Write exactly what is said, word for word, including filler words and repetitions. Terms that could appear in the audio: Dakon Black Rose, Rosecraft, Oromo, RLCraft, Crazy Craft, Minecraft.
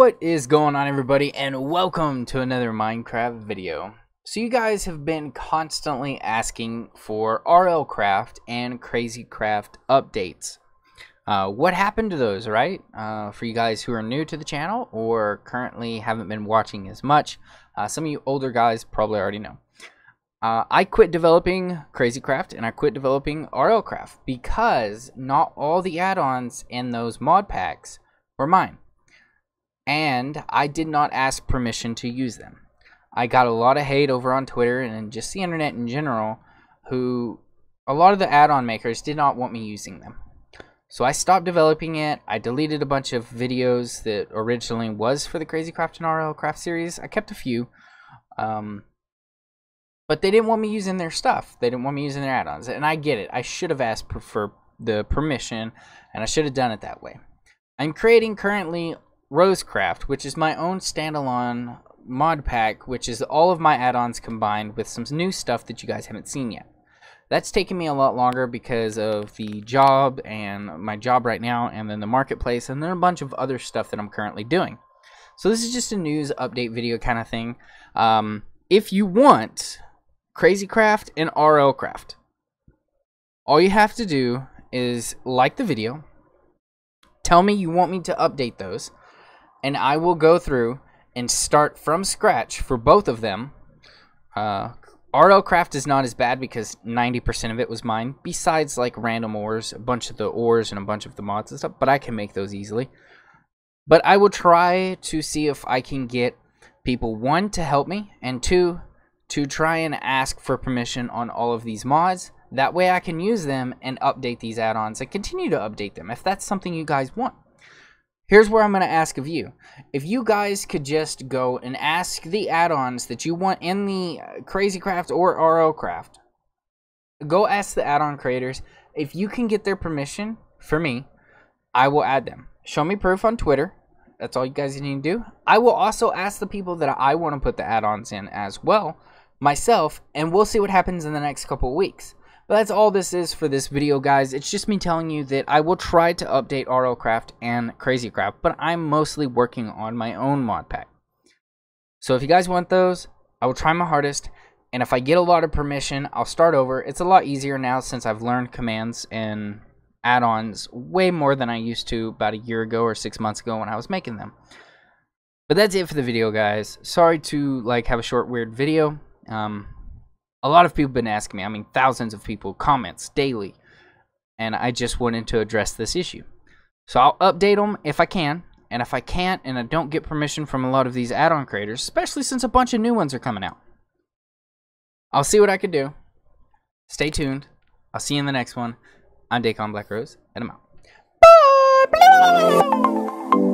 What is going on, everybody, and welcome to another Minecraft video. So you guys have been constantly asking for RLCraft and Crazy Craft updates. Uh, what happened to those, right? Uh, for you guys who are new to the channel or currently haven't been watching as much, uh, some of you older guys probably already know. Uh, I quit developing Crazy Craft and I quit developing RLCraft because not all the add-ons in those mod packs were mine. And I did not ask permission to use them. I got a lot of hate over on Twitter and just the internet in general, who a lot of the add-on makers did not want me using them. So I stopped developing it. I deleted a bunch of videos that originally was for the Crazy Craft and RLCraft series. I kept a few. Um, but they didn't want me using their stuff. They didn't want me using their add-ons. And I get it. I should have asked for the permission, and I should have done it that way. I'm creating currently Rosecraft, which is my own standalone mod pack, which is all of my add-ons combined with some new stuff that you guys haven't seen yet. That's taken me a lot longer because of the job and my job right now, and then the marketplace, and then a bunch of other stuff that I'm currently doing. So this is just a news update video kind of thing. Um, if you want Crazy Craft and RLCraft, all you have to do is like the video, tell me you want me to update those, and I will go through and start from scratch for both of them. Uh, RLCraft is not as bad because ninety percent of it was mine, besides like random ores, a bunch of the ores and a bunch of the mods and stuff, but I can make those easily. But I will try to see if I can get people, one, to help me, and two, to try and ask for permission on all of these mods. That way I can use them and update these add-ons and continue to update them if that's something you guys want. Here's where I'm going to ask of you. If you guys could just go and ask the add-ons that you want in the Crazy Craft or RLCraft, go ask the add-on creators. If you can get their permission for me, I will add them. Show me proof on Twitter. That's all you guys need to do. I will also ask the people that I want to put the add-ons in as well, myself, and we'll see what happens in the next couple of weeks. But that's all this is for this video, guys. It's just me telling you that I will try to update RLCraft and Crazy Craft, but I'm mostly working on my own mod pack. So if you guys want those, I will try my hardest, and if I get a lot of permission, I'll start over. It's a lot easier now since I've learned commands and add-ons way more than I used to about a year ago or six months ago when I was making them. But that's it for the video, guys. Sorry to like have a short, weird video. Um... A lot of people have been asking me, I mean thousands of people, comments daily, and I just wanted to address this issue. So I'll update them if I can, and if I can't and I don't get permission from a lot of these add-on creators, especially since a bunch of new ones are coming out, I'll see what I can do. Stay tuned. I'll see you in the next one. I'm Dakon Black Rose, and I'm out. Bye!